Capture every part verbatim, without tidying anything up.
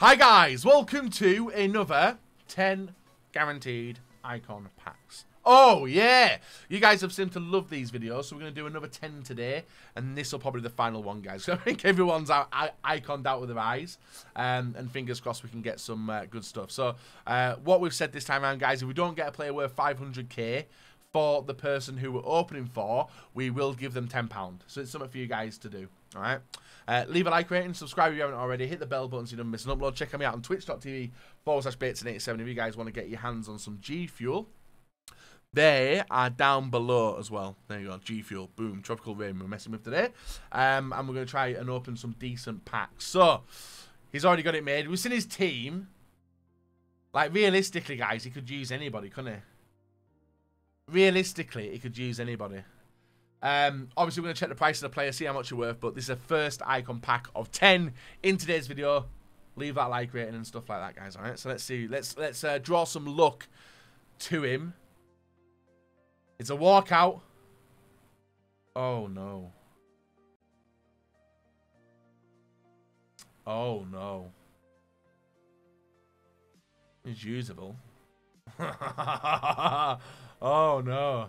Hi guys, welcome to another ten guaranteed icon packs. Oh yeah, you guys have seemed to love these videos, so we're going to do another ten today, and this will probably be the final one, guys. So I think everyone's out, I, iconed out with their eyes, um, and fingers crossed we can get some uh, good stuff. So uh, what we've said this time around, guys, if we don't get a player worth five hundred K for the person who we're opening for, we will give them ten pounds. So it's something for you guys to do, all right? Uh, leave a like rating, subscribe if you haven't already, hit the bell button so you don't miss an upload. Check me out on twitch dot tv forward slash Bateson eighty-seven if you guys want to get your hands on some G Fuel. They are down below as well. There you go, G Fuel, boom, tropical rain we're messing with today. Um, and we're going to try and open some decent packs. So, he's already got it made. We've seen his team. Like, realistically, guys, he could use anybody, couldn't he? Realistically, he could use anybody. Um, obviously, we're going to check the price of the player, see how much you're worth, but this is a first icon pack of ten in today's video. Leave that like rating and stuff like that, guys, all right? So, let's see. Let's, let's uh, draw some luck to him. It's a walkout. Oh, no. Oh, no. It's usable. Oh, no.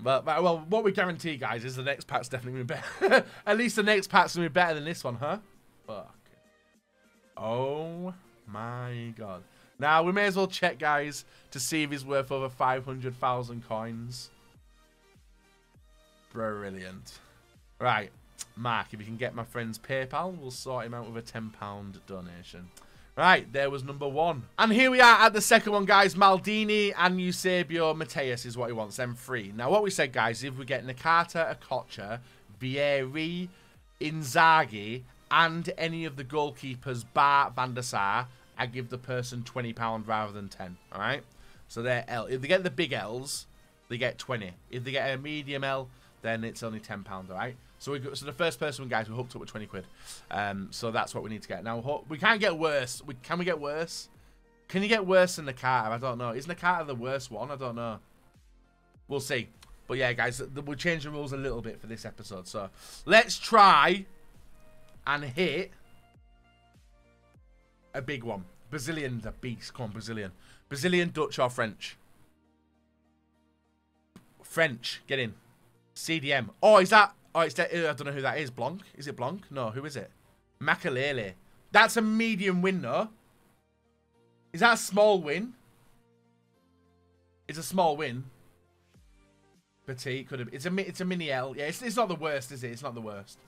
But, but, well, what we guarantee, guys, is the next pack's definitely going to be better. At least the next pack's going to be better than this one, huh? Fuck. Oh, my God. Now, we may as well check, guys, to see if he's worth over five hundred thousand coins. Brilliant. Right, Mark, if you can get my friend's PayPal, we'll sort him out with a ten pound donation. Right, there was number one. And here we are at the second one, guys. Maldini and Eusebio. Matthäus is what he wants, them three. Now, what we said, guys, if we get Nakata, Okocha, Vieri, Inzaghi, and any of the goalkeepers, bar Van der Sar, I give the person twenty pounds rather than ten, all right? So they're L. If they get the big L's, they get twenty. If they get a medium L, then it's only ten pounds, all right? So we got, so the first person, guys, we hooked up with twenty quid. Um, so that's what we need to get. Now, we can't get worse. We, can we get worse? Can you get worse than Nakata? I don't know. Is Nakata the worst one? I don't know. We'll see. But, yeah, guys, we'll change the rules a little bit for this episode. So let's try and hit a big one. Brazilian's a beast. Come on, Brazilian. Brazilian, Dutch, or French? French. Get in. C D M. Oh, is that... Oh, it's that, I don't know who that is. Blanc? Is it Blanc? No, who is it? Makalele. That's a medium win, though. Is that a small win? It's a small win. Petit could have... It's a, it's a mini L. Yeah, it's, it's not the worst, is it? It's not the worst.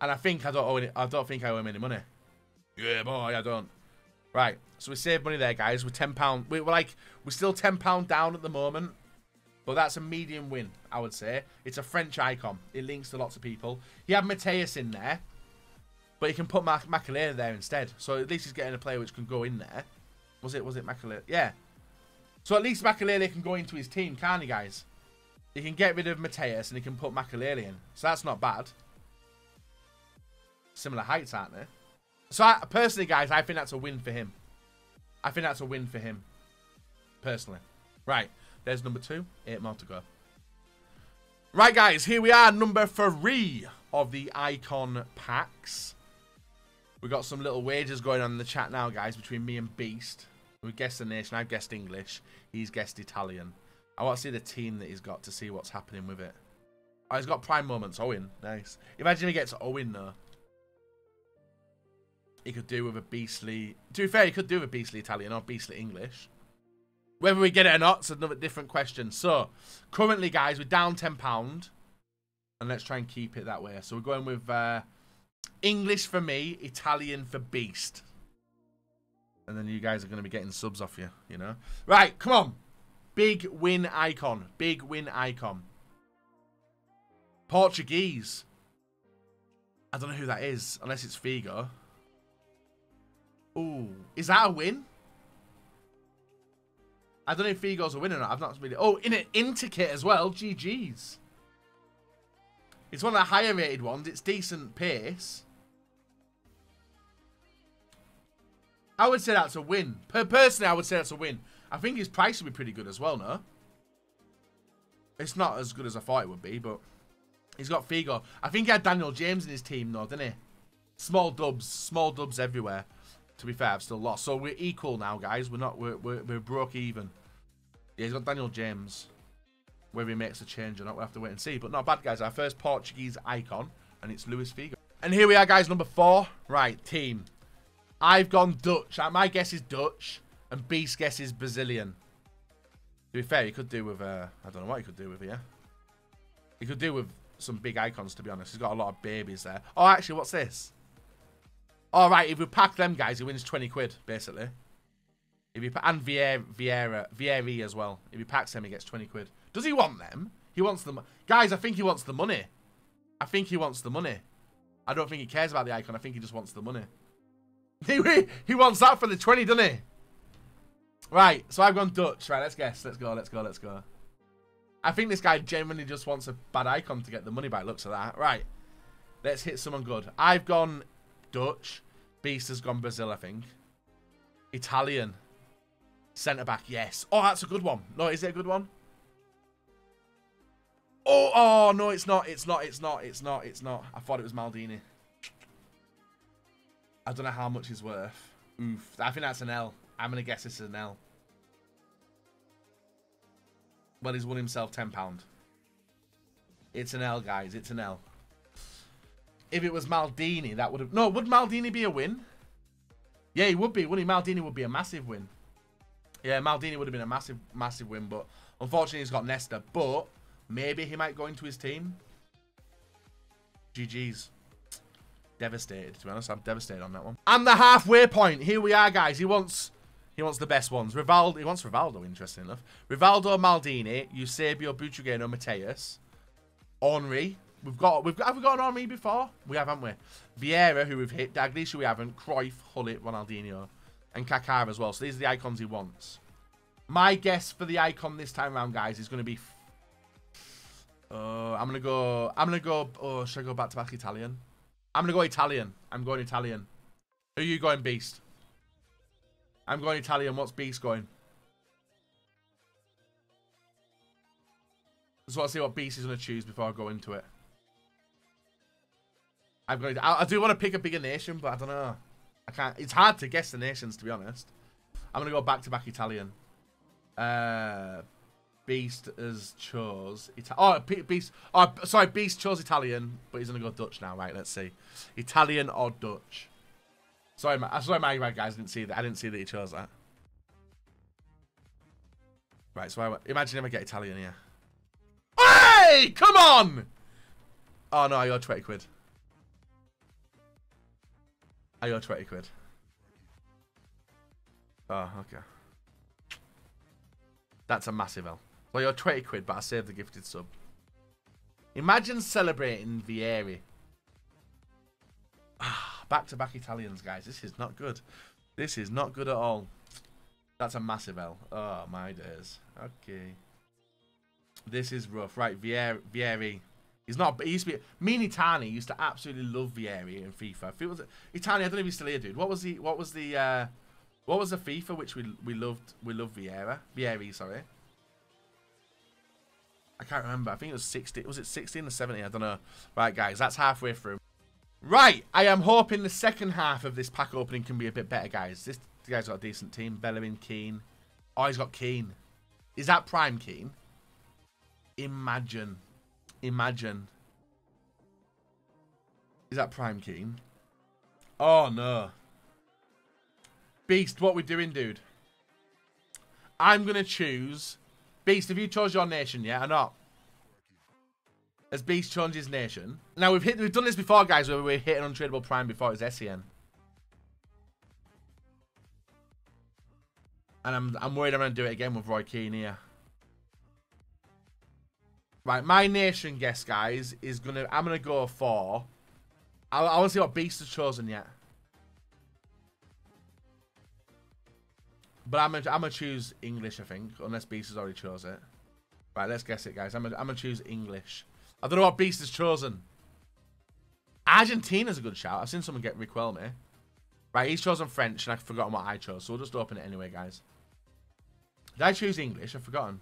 And I think I don't owe any, I don't think I owe him any money. Yeah, boy, I don't. Right, so we saved money there, guys. We're ten pounds. We're like, we're still ten pounds down at the moment. But that's a medium win, I would say. It's a French icon. It links to lots of people. He had Matthäus in there, but he can put Mac Makalele there instead. So at least he's getting a player which can go in there. Was it? Was it Makalele? Yeah. So at least Makalele can go into his team, can't he, guys? He can get rid of Matthäus and he can put Makalele in. So that's not bad. Similar heights, aren't they? So I, personally, guys, I think that's a win for him. I think that's a win for him, personally. Right. There's number two, eight more to go. Right, guys, here we are, number three of the icon packs. We got some little wagers going on in the chat now, guys, between me and Beast. We guessed the nation. I've guessed English. He's guessed Italian. I want to see the team that he's got to see what's happening with it. Oh, he's got prime moments. Owen, nice. Imagine he gets Owen though. He could do with a beastly. To be fair, he could do with a beastly Italian or beastly English. Whether we get it or not, it's another different question. So, currently, guys, we're down ten pounds. And let's try and keep it that way. So, we're going with uh, English for me, Italian for Beast. And then you guys are going to be getting subs off you, you know. Right, come on. Big win icon. Big win icon. Portuguese. I don't know who that is, unless it's Figo. Ooh, is that a win? I don't know if Figo's a winner or not. I've not really... Oh, in an Interkit as well. G Gs. It's one of the higher rated ones. It's decent pace. I would say that's a win. Per Personally, I would say that's a win. I think his price would be pretty good as well, no? It's not as good as I thought it would be, but... He's got Figo. I think he had Daniel James in his team, though, didn't he? Small dubs, small dubs everywhere. To be fair, I've still lost. So we're equal now, guys. We're not, we're, we're, we're broke even. Yeah, he's got Daniel James. Whether he makes a change or not, we'll have to wait and see. But not bad, guys. Our first Portuguese icon, and it's Luis Figo. And here we are, guys, number four. Right, team. I've gone Dutch. My guess is Dutch, and Beast's guess is Brazilian. To be fair, he could do with, uh, I don't know what he could do with here. He could do with some big icons, to be honest. He's got a lot of babies there. Oh, actually, what's this? All right, if we pack them guys, he wins twenty quid, basically. If he and Vieira, Vieira, Vieri as well. If he packs them, he gets twenty quid. Does he want them? He wants them. Guys, I think he wants the money. I think he wants the money. I don't think he cares about the icon. I think he just wants the money. He, he wants that for the twenty, doesn't he? Right, so I've gone Dutch. Right, let's guess. Let's go, let's go, let's go. I think this guy genuinely just wants a bad icon to get the money back. Looks at that. Right, let's hit someone good. I've gone Dutch. Beast has gone Brazil, I think. Italian. Centre-back, yes. Oh, that's a good one. No, is it a good one? Oh, oh, no, it's not. It's not, it's not, it's not, it's not. I thought it was Maldini. I don't know how much he's worth. Oof, I think that's an L. I'm going to guess this is an L. Well, he's won himself ten pounds. It's an L, guys. It's an L. If it was Maldini, that would have... No, would Maldini be a win? Yeah, he would be, wouldn't he? Maldini would be a massive win. Yeah, Maldini would have been a massive, massive win, but unfortunately he's got Nesta. But maybe he might go into his team. G G's. Devastated, to be honest. I'm devastated on that one. And the halfway point. Here we are, guys. He wants he wants the best ones. Rivaldo, he wants Rivaldo, interesting enough. Rivaldo, Maldini, Eusebio, Butragueño, Matthäus. Henry. We've got, we've got, have we got an Henry before? We have, haven't we? Vieira, who we've hit. Dalglish, who we haven't. Cruyff, Hullit, Ronaldinho. And Kaka as well. So these are the icons he wants. My guess for the icon this time around, guys, is going to be... Uh, I'm going to go... I'm going to go... Oh, should I go back to back Italian? I'm going to go Italian. I'm going Italian. Who are you going, Beast? I'm going Italian. What's Beast going? Just want to see what Beast is going to choose before I go into it. I'm going to, I, I do want to pick a bigger nation, but I don't know. I can't. It's hard to guess the nations, to be honest. I'm going to go back-to-back Italian. Uh, Beast has chose... Ita oh, Beast... Oh, sorry, Beast chose Italian, but he's going to go Dutch now. Right, let's see. Italian or Dutch? Sorry, my, sorry, my guys didn't see that. I didn't see that he chose that. Right, so I, imagine if I get Italian here. Hey! Come on! Oh, no, you're twenty quid. I owe twenty quid. Oh, okay. That's a massive L. Well, you're twenty quid, but I saved the gifted sub. Imagine celebrating Vieri. Ah, back-to-back Italians, guys. This is not good. This is not good at all. That's a massive L. Oh, my days. Okay. This is rough. Right, Vieri. Vieri. He's not, he used to be, me and Itani used to absolutely love Vieri in FIFA. If it was, Itani, I don't know if he's still here, dude. What was the, what was the, uh, what was the FIFA which we, we loved, we loved Vieira? Vieri, sorry. I can't remember. I think it was sixty, was it sixteen or seventeen? I don't know. Right, guys, that's halfway through. Right, I am hoping the second half of this pack opening can be a bit better, guys. This guy's got a decent team. Bellerin, Keane. Oh, he's got Keane. Is that Prime Keane? Imagine. Imagine. Is that Prime Keane? Oh, no. Beast, what we doing, dude? I'm going to choose... Beast, have you chose your nation yet or not? Has Beast chosen his nation? Now, we've hit, we've done this before, guys, where we hit an untradeable Prime before it was S E N. And I'm, I'm worried I'm going to do it again with Roy Keane here. Right, my nation guess, guys, is gonna. I'm gonna go for. I, I want to see what Beast has chosen yet. But I'm gonna. I'm gonna choose English, I think, unless Beast has already chose it. Right, let's guess it, guys. I'm gonna. I'm gonna choose English. I don't know what Beast has chosen. Argentina's a good shout. I've seen someone get Riquelme. Right, he's chosen French, and I've forgotten what I chose, so we'll just open it anyway, guys. Did I choose English? I've forgotten.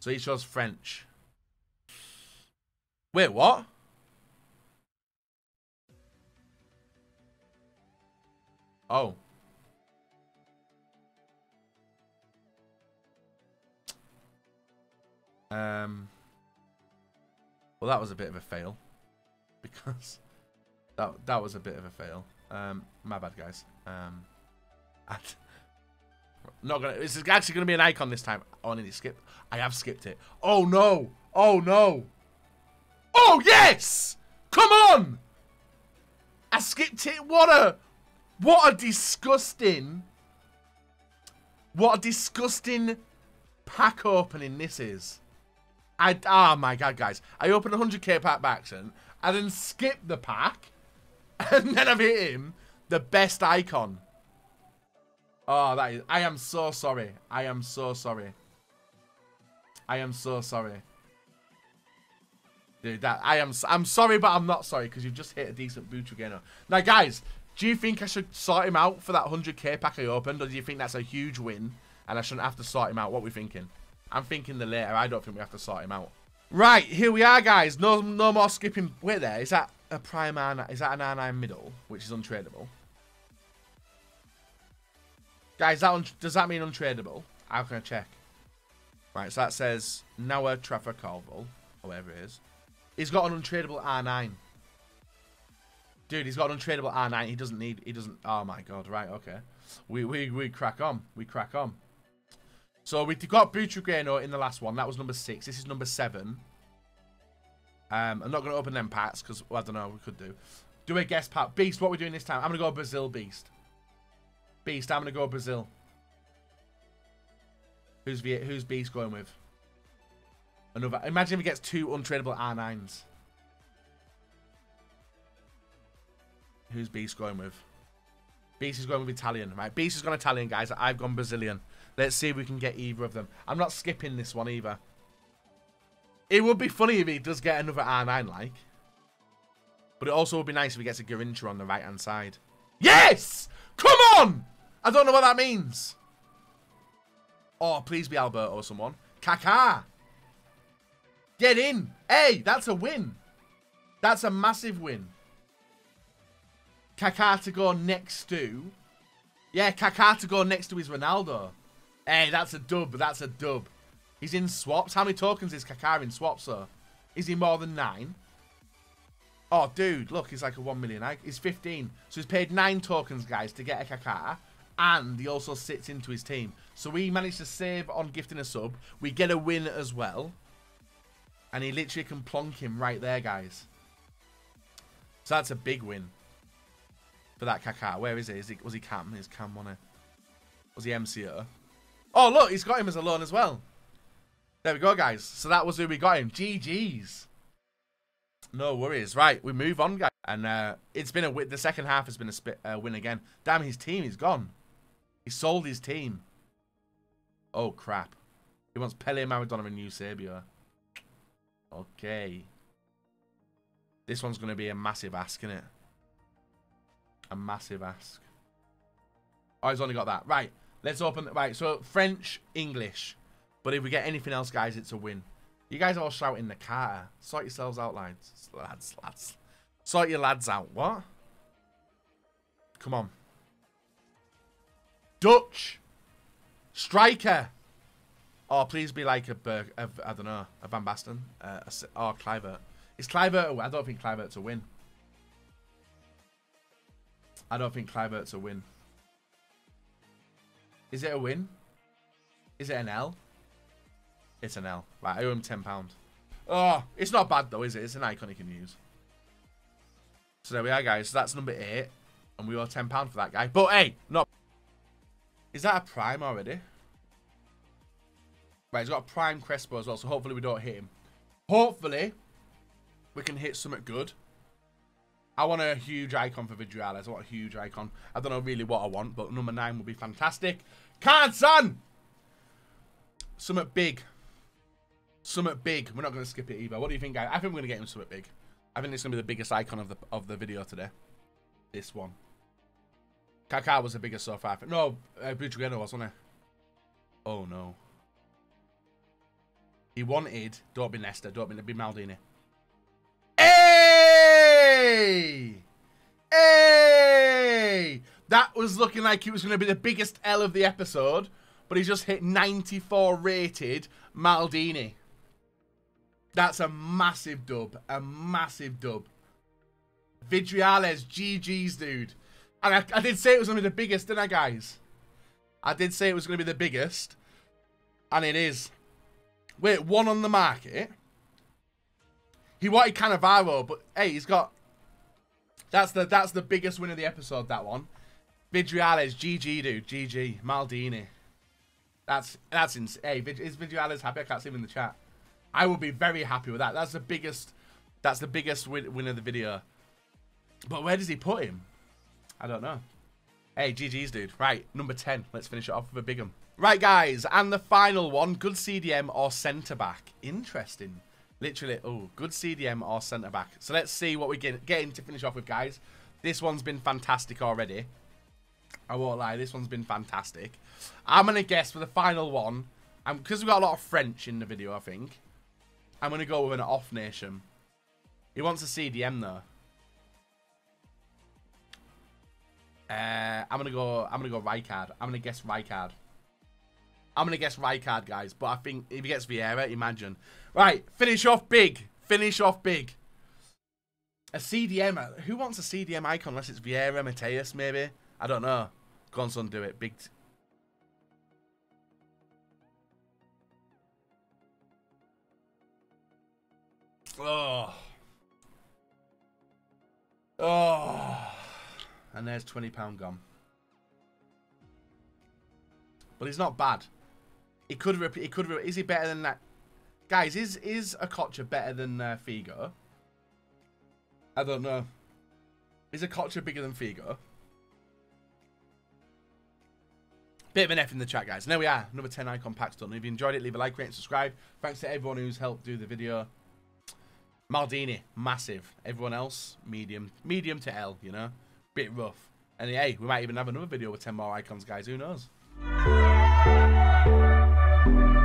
So he chose French. Wait, what? Oh. Um. Well, that was a bit of a fail. Because that that was a bit of a fail. Um, my bad, guys. Um, I'm not gonna. This is actually gonna be an icon this time. Oh, I need to skip. I have skipped it. Oh no! Oh no! Oh yes! Come on! I skipped it. What a, what a disgusting, what a disgusting pack opening this is. I ah oh my god, guys! I opened a one hundred K pack by accident. I then skip the pack, and then I've hit him the best icon. Oh, that is. I am so sorry. I am so sorry. I am so sorry, dude. That I am. I'm sorry, but I'm not sorry because you've just hit a decent Butragueño. Now, guys, do you think I should sort him out for that one hundred K pack I opened, or do you think that's a huge win and I shouldn't have to sort him out? What are we thinking? I'm thinking the later. I don't think we have to sort him out. Right, here we are, guys. No, no more skipping. Wait, there is that a prime R nine? Is that an R nine middle, which is untradeable? Guys, that un does that mean untradeable? How can I check? Right, so that says Noah Trafacoval, whoever it is. He's got an untradeable R nine. Dude, he's got an untradeable R nine. He doesn't need. He doesn't. Oh my god. Right. Okay. We we we crack on. We crack on. So we got Butragueño in the last one. That was number six. This is number seven. Um, I'm not going to open them packs because, well, I don't know. We could do. Do a guess pack. Beast, what are we doing this time? I'm going to go Brazil, Beast. Beast, I'm going to go Brazil. Who's v who's Beast going with? Another. Imagine if he gets two untradeable R nines. Who's Beast going with? Beast is going with Italian, right? Beast has gone Italian, guys. I've gone Brazilian. Let's see if we can get either of them. I'm not skipping this one either. It would be funny if he does get another R nine, like. But it also would be nice if he gets a Garincha on the right-hand side. Yes! Come on! I don't know what that means. Oh, please be Alberto or someone. Kaka! Get in! Hey, that's a win. That's a massive win. Kaka to go next to... Yeah, Kaka to go next to his Ronaldo. Hey, that's a dub. That's a dub. He's in swaps. How many tokens is Kaká in swaps, though? Is he more than nine? Oh, dude, look. He's like a one million. He's fifteen. So he's paid nine tokens, guys, to get a Kaká. And he also sits into his team. So we managed to save on gifting a sub. We get a win as well. And he literally can plonk him right there, guys. So that's a big win for that Kaká. Where is he? Is he was he Cam? He's Cam, wasn't he? Was he M C O? Oh, look, he's got him as a loan as well. There we go, guys. So that was who we got him. G Gs. No worries. Right, we move on, guys. And uh, it's been a win. The second half has been a spit, uh, win again. Damn, his team is gone. He sold his team. Oh, crap. He wants Pele, Maradona, and Eusebio. Okay. This one's going to be a massive ask, isn't it? A massive ask. Oh, he's only got that. Right. Let's open... Right, so French, English. But if we get anything else, guys, it's a win. You guys are all shouting the car. Sort yourselves out, lads. Lads, lads. Sort your lads out. What? Come on. Dutch. Striker. Oh, please be like a... Berg, a I don't know. A Van Basten. Uh, a, or Cliver. Is Cliver... I don't think Cliver's a win. I don't think Cliver's a win. Is it a win? Is it an L? It's an L. Right, I owe him ten pounds. Oh, it's not bad though, is it? It's an icon he can use. So there we are, guys. So that's number eight. And we owe ten pounds for that guy. But hey, not... Is that a prime already? Right, he's got a prime Crespo as well. So hopefully we don't hit him. Hopefully, we can hit something good. I want a huge icon for Vidriales. I want a huge icon. I don't know really what I want, but number nine would be fantastic. Can't, son! Something big. Something big. We're not going to skip it either. What do you think, guys? I think we're going to get him something big. I think it's going to be the biggest icon of the of the video today. This one. Kaká was the biggest so far. No, uh, Butragueño was, wasn't he? Oh, no. He wanted... Don't be Nesta. Don't be, be Maldini. Hey! Hey! That was looking like it was going to be the biggest L of the episode, but he just hit ninety-four rated Maldini. That's a massive dub. A massive dub. Vidriales, G G's, dude. And I, I did say it was going to be the biggest, didn't I, guys? I did say it was going to be the biggest. And it is. Wait, one on the market. He wanted Cannavaro, but hey, he's got... That's the that's the biggest win of the episode, that one. Vidriales, G G, dude. G G. Maldini. That's, that's insane. Hey, is Vidriales happy? I can't see him in the chat. I would be very happy with that. That's the biggest... That's the biggest win, win of the video. But where does he put him? I don't know. Hey, G G's, dude. Right, number ten. Let's finish it off with a big one. Right, guys. And the final one. Good C D M or centre-back. Interesting. Literally, oh, good C D M or centre-back. So let's see what we get, get in to finish off with, guys. This one's been fantastic already. I won't lie, this one's been fantastic. I'm going to guess for the final one, and because we've got a lot of French in the video, I think, I'm going to go with an off nation. He wants a C D M, though. Uh, I'm going to go, I'm going to go Rijkaard. I'm going to guess Rijkaard. I'm going to guess Rijkaard, guys. But I think if he gets Vieira, imagine. Right, finish off big. Finish off big. A C D M. Who wants a C D M icon unless it's Vieira, Matthäus, maybe? I don't know. Go on, son, do it. Big. Oh. Oh. And there's twenty pounds gone. But he's not bad. It could repeat. It could. Is he better than that, guys? Is is Okocha better than uh, Figo? I don't know. Is Okocha bigger than Figo? Bit of an F in the chat, guys. And there we are. Number ten icon pack's done. If you enjoyed it, leave a like, rate, and subscribe. Thanks to everyone who's helped do the video. Maldini, massive. Everyone else, medium, medium to L. You know, bit rough. And hey, we might even have another video with ten more icons, guys. Who knows? Thank you.